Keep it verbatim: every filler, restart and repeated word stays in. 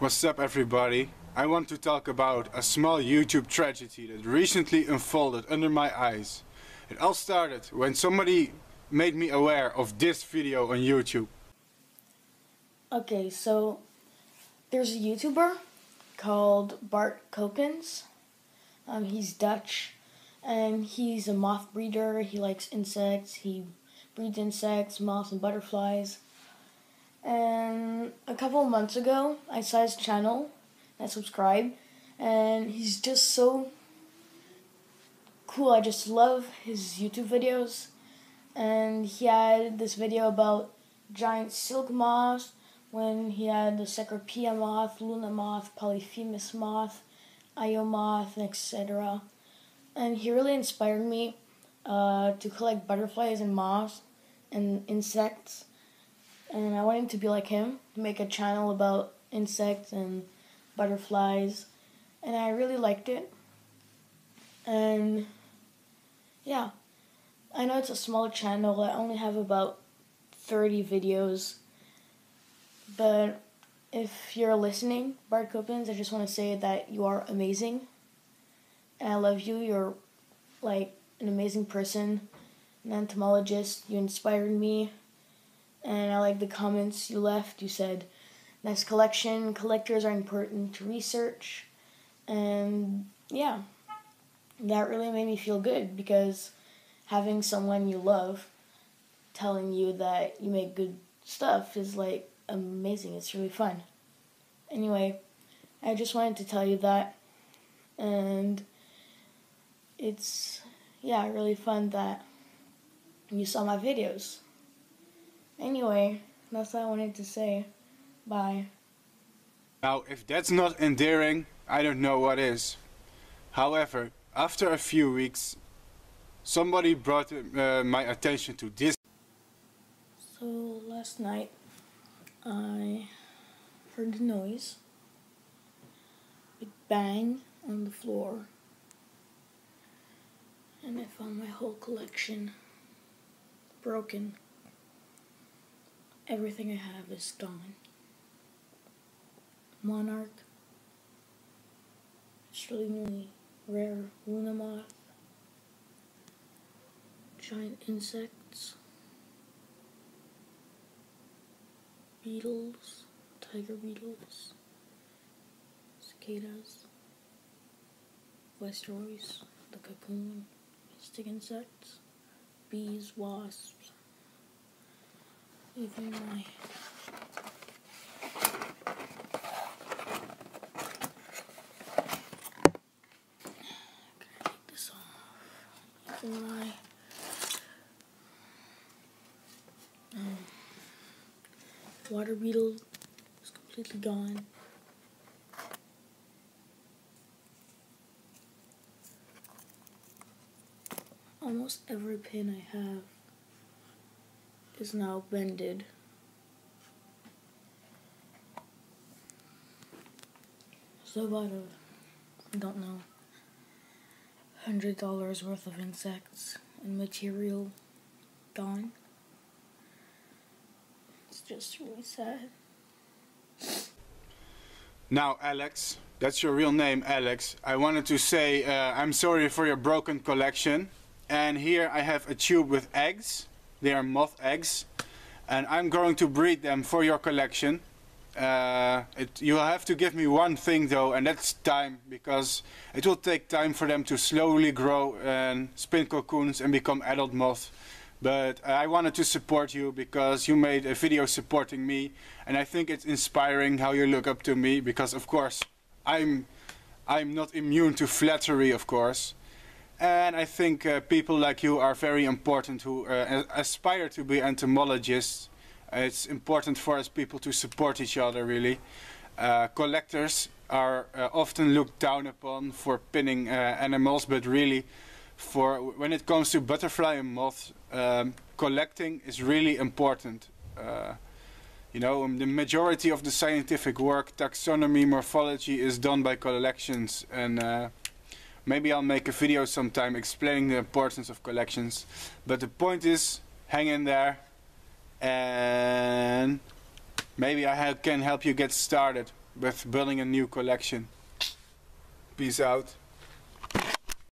What's up, everybody? I want to talk about a small YouTube tragedy that recently unfolded under my eyes. It all started when somebody made me aware of this video on YouTube. Okay, so there's a YouTuber called Bart Coppens. Um, he's Dutch and he's a moth breeder. He likes insects. He breeds insects, moths and butterflies. And a couple of months ago, I saw his channel, and I subscribed, and he's just so cool. I just love his YouTube videos, and he had this video about giant silk moths, when he had the Cecropia moth, luna moth, polyphemus moth, Io moth, et cetera. And he really inspired me uh, to collect butterflies and moths and insects. And I wanted to be like him, make a channel about insects and butterflies, and I really liked it. And yeah, I know it's a small channel, I only have about thirty videos, but if you're listening, Bart Coppens, I just want to say that you are amazing, and I love you. You're like an amazing person, an entomologist. You inspired me. And I like the comments you left. You said, nice collection, collectors are important to research. And yeah, that really made me feel good, because having someone you love telling you that you make good stuff is like amazing. It's really fun. Anyway, I just wanted to tell you that. And it's, yeah, really fun that you saw my videos. Anyway, that's what I wanted to say. Bye. Now, if that's not endearing, I don't know what is. However, after a few weeks, somebody brought uh, my attention to this. So, last night, I heard a noise. Big bang on the floor. And I found my whole collection broken. Everything I have is gone. Monarch, extremely rare luna moth, giant insects, beetles, tiger beetles, cicadas, viceroys, the cocoon, mystic insects, bees, wasps. Even my take this off. Even my um, water beetle is completely gone. Almost every pin I have is now bended. So about a, I don't know, hundred dollars worth of insects and material gone. It's just really sad. Now, Alex, that's your real name, Alex. I wanted to say uh, I'm sorry for your broken collection. And here I have a tube with eggs. They are moth eggs, and I'm going to breed them for your collection. Uh, it, you'll have to give me one thing though, and that's time, because it will take time for them to slowly grow and spin cocoons and become adult moths. But I wanted to support you because you made a video supporting me, and I think it's inspiring how you look up to me, because of course I'm, I'm not immune to flattery, of course. And I think uh, people like you are very important who uh, aspire to be entomologists. Uh, it's important for us people to support each other, really. Uh, collectors are uh, often looked down upon for pinning uh, animals, but really, for when it comes to butterfly and moths, um, collecting is really important. Uh, you know, the majority of the scientific work, taxonomy, morphology, is done by collections, and uh, maybe I'll make a video sometime explaining the importance of collections. But the point is, hang in there, and maybe I can help you get started. with building a new collection. Peace out.